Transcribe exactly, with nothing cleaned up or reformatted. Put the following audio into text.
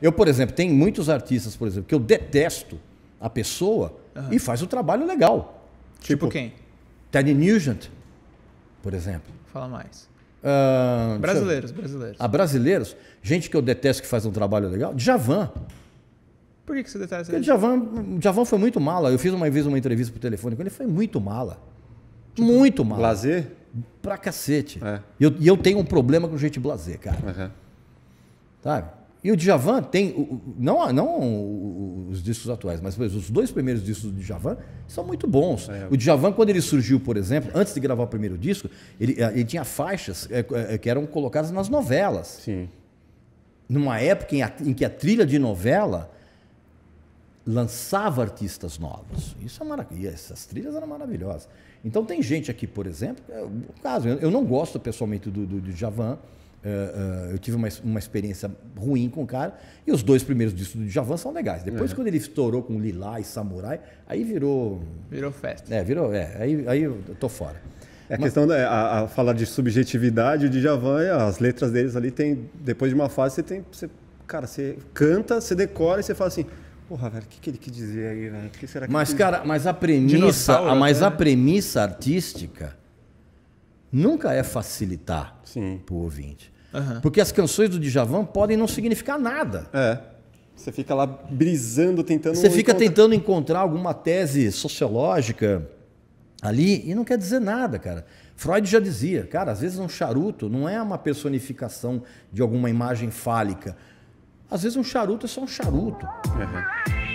Eu, por exemplo, tem muitos artistas, por exemplo, que eu detesto a pessoa uhum. e faz o trabalho legal. Tipo, tipo quem? Teddy Nugent, por exemplo. Fala mais. Uh, brasileiros, brasileiros. Ah, brasileiros? Gente que eu detesto que faz um trabalho legal? Djavan. Por que, que você detesta ele? Djavan, Djavan foi muito mala. Eu fiz uma vez uma entrevista por telefone com ele, foi muito mala. Tipo, muito mala. Blazer? Pra cacete. É. E eu, eu tenho um problema com gente blazer, cara. Uhum. Sabe? E o Djavan tem, não, não os discos atuais, mas os dois primeiros discos do Djavan são muito bons. É. O Djavan, quando ele surgiu, por exemplo, antes de gravar o primeiro disco, ele, ele tinha faixas que eram colocadas nas novelas. Sim. Numa época em, a, em que a trilha de novela lançava artistas novos. Isso é maravilhoso. Essas trilhas eram maravilhosas. Então tem gente aqui, por exemplo, no caso, eu não gosto pessoalmente do, do, do Djavan. Uh, uh, eu tive uma, uma experiência ruim com o cara, e os dois primeiros discos do Djavan são legais. Depois, uhum. quando ele estourou com Lilá e Samurai, aí virou... Virou festa. É, virou, é, aí, aí eu tô fora. É a Mas... questão, né, a, a falar de subjetividade, o Djavan, as letras deles ali, tem depois de uma fase, você tem... Você, cara, você canta, você decora e você fala assim... Porra, velho, o que, que ele quis dizer aí, né? Que será que mas, ele... cara, mas a premissa, a, mas né? a premissa artística nunca é facilitar para o ouvinte. Uhum. Porque as canções do Djavan podem não significar nada. É. Você fica lá brisando, tentando... Você fica encontrar... tentando encontrar alguma tese sociológica ali e não quer dizer nada, cara. Freud já dizia, cara, às vezes um charuto não é uma personificação de alguma imagem fálica. Às vezes um charuto é só um charuto. Uhum.